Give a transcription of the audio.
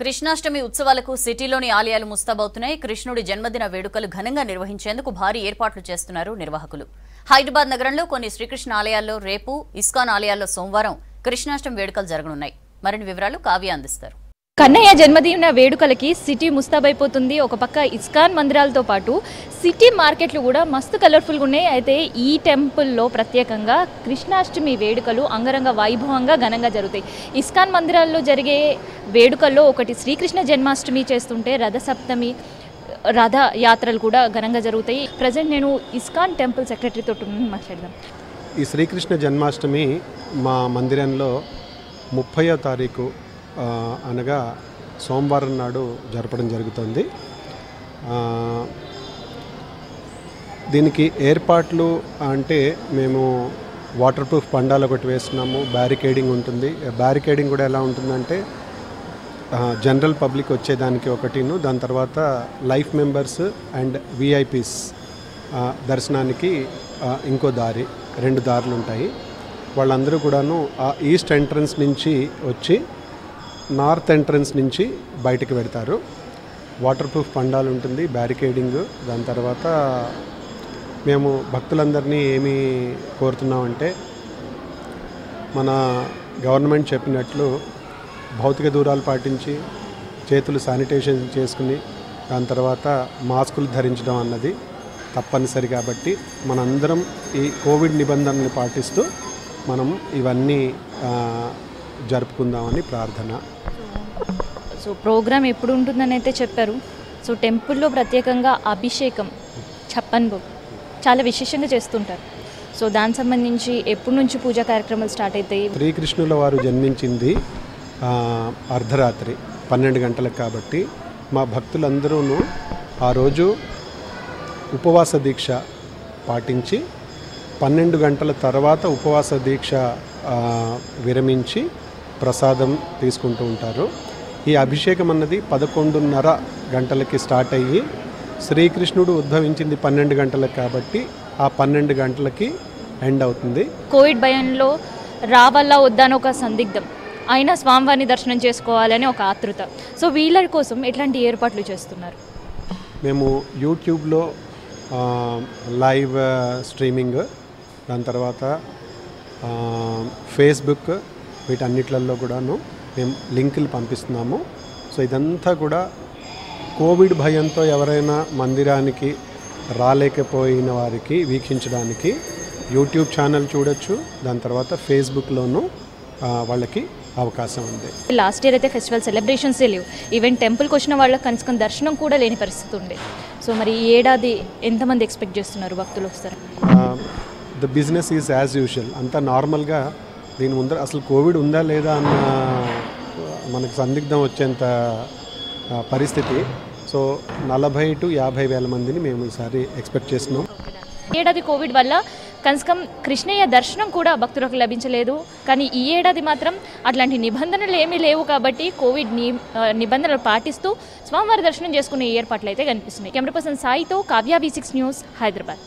కృష్ణాష్టమి ఉత్సవాలకు సిటీలోని ఆలయాలు ముస్తాబవుతున్నాయి. కృష్ణుడి జన్మదిన వేడుకలు ఘనంగా నిర్వహించేందుకు భారీ ఏర్పాట్లు చేస్తున్నారు నిర్వాహకులు. హైదరాబాద్ నగరంలో కొన్ని శ్రీకృష్ణ ఆలయాల్లో రేపు, ఇస్కాన్ ఆలయాల్లో సోమవారం కృష్ణాష్టమి వేడుకలు జరగనున్నాయి. మరిన్ని వివరాలు కావ్య అందిస్తారు. కన్నయ్య జన్మదిన వేడుకలకి సిటీ ముస్తాబైపోతుంది. ఒక పక్క ఇస్కాన్ మందిరాలతో పాటు సిటీ మార్కెట్లు కూడా మస్తు కలర్ఫుల్గా ఉన్నాయి. అయితే ఈ టెంపుల్లో ప్రత్యేకంగా కృష్ణాష్టమి వేడుకలు అంగరంగ వైభవంగా ఘనంగా జరుగుతాయి. ఇస్కాన్ మందిరాల్లో జరిగే వేడుకల్లో ఒకటి శ్రీకృష్ణ జన్మాష్టమి చేస్తుంటే రథసప్తమి, రథయాత్రలు కూడా ఘనంగా జరుగుతాయి. ప్రజెంట్ నేను ఇస్కాన్ టెంపుల్ సెక్రటరీతో మాట్లాడదాం. ఈ శ్రీకృష్ణ జన్మాష్టమి మా మందిరంలో 30వ తారీఖు అనగా సోమవారం నాడు జరపడం జరుగుతుంది. దీనికి ఏర్పాట్లు అంటే మేము వాటర్ ప్రూఫ్ పండాలు ఒకటి వేస్తున్నాము, బ్యారికేడింగ్ ఉంటుంది. బ్యారికేడింగ్ కూడా ఎలా ఉంటుందంటే జనరల్ పబ్లిక్ వచ్చేదానికి ఒకటిను, దాని తర్వాత లైఫ్ మెంబర్స్ అండ్ విఐపీస్ దర్శనానికి ఇంకో దారి, 2 దారులు ఉంటాయి. వాళ్ళందరూ కూడాను ఆ ఈస్ట్ ఎంట్రన్స్ నుంచి వచ్చి నార్త్ ఎంట్రన్స్ నుంచి బయటకు పెడతారు. వాటర్ ప్రూఫ్ పండాలు ఉంటుంది, బ్యారికేడింగ్. దాని తర్వాత మేము భక్తులందరినీ ఏమి కోరుతున్నామంటే మన గవర్నమెంట్ చెప్పినట్లు భౌతిక దూరాలు పాటించి, చేతులు శానిటైజేషన్ చేసుకుని, దాని తర్వాత మాస్కులు ధరించడం అన్నది తప్పనిసరి. కాబట్టి మనందరం ఈ కోవిడ్ నిబంధనలు పాటిస్తూ మనం ఇవన్నీ జరుపుకుందామని ప్రార్థన. సో ప్రోగ్రామ్ ఎప్పుడు ఉంటుందని అయితే చెప్పారు. సో టెంపుల్లో ప్రత్యేకంగా అభిషేకం, చప్పన్ భోగ్ చాలా విశేషంగా చేస్తుంటారు. సో దానికి సంబంధించి ఎప్పటి నుంచి పూజా కార్యక్రమాలు స్టార్ట్ అవుతాయి? శ్రీకృష్ణుల వారు జన్మించింది అర్ధరాత్రి 12 గంటలకు. కాబట్టి మా భక్తులందరూ ఆ రోజు ఉపవాస దీక్ష పాటించి 12 గంటల తర్వాత ఉపవాస దీక్ష విరమించి ప్రసాదం తీసుకుంటూ ఉంటారు. ఈ అభిషేకం అన్నది 11:30 గంటలకి స్టార్ట్ అయ్యి, శ్రీకృష్ణుడు ఉద్భవించింది 12 గంటలకు కాబట్టి ఆ 12 గంటలకి ఎండ్ అవుతుంది. కోవిడ్ భయంలో రావాలా వద్దాని ఒక సందిగ్ధం, అయినా స్వామివారిని దర్శనం చేసుకోవాలని ఒక ఆతృత. సో వీళ్ళ కోసం ఎట్లాంటి ఏర్పాట్లు చేస్తున్నారు? మేము యూట్యూబ్లో లైవ్ స్ట్రీమింగ్, దాని తర్వాత ఫేస్బుక్, వీటన్నిటిలో కూడాను మేము లింకులు పంపిస్తున్నాము. సో ఇదంతా కూడా కోవిడ్ భయంతో ఎవరైనా మందిరానికి రాలేకపోయిన వారికి వీక్షించడానికి యూట్యూబ్ ఛానల్ చూడొచ్చు. దాని తర్వాత ఫేస్బుక్లోనూ వాళ్ళకి అవకాశం ఉంది. లాస్ట్ ఇయర్ అయితే ఫెస్టివల్ సెలబ్రేషన్స్ లేవు, ఈవెన్ టెంపుల్కి వచ్చిన వాళ్ళకి కనీసం దర్శనం కూడా లేని పరిస్థితి ఉండే. సో మరి ఈ ఏడాది ఎంతమంది ఎక్స్పెక్ట్ చేస్తున్నారు భక్తులు వస్తారు? The business is as usual, అంతా నార్మల్గా. దీని ముందర అసలు కోవిడ్ ఉందా లేదా అన్న మనకు సందిగ్ధం వచ్చేంత పరిస్థితి. సో 40,000 to 50,000 మందిని మేము ఈసారి ఎక్స్పెక్ట్ చేస్తున్నాం. ఏడాది కోవిడ్ వల్ల కనీసం కృష్ణయ్య దర్శనం కూడా భక్తులకు లభించలేదు. కానీ ఈ ఏడాది మాత్రం అట్లాంటి నిబంధనలు ఏమీ లేవు కాబట్టి కోవిడ్ నిబంధనలు పాటిస్తూ స్వామివారి దర్శనం చేసుకునే ఏర్పాట్లు అయితే కనిపిస్తున్నాయి. కెమెరా పర్సన్ సాయితో కావ్య, V6 న్యూస్, హైదరాబాద్.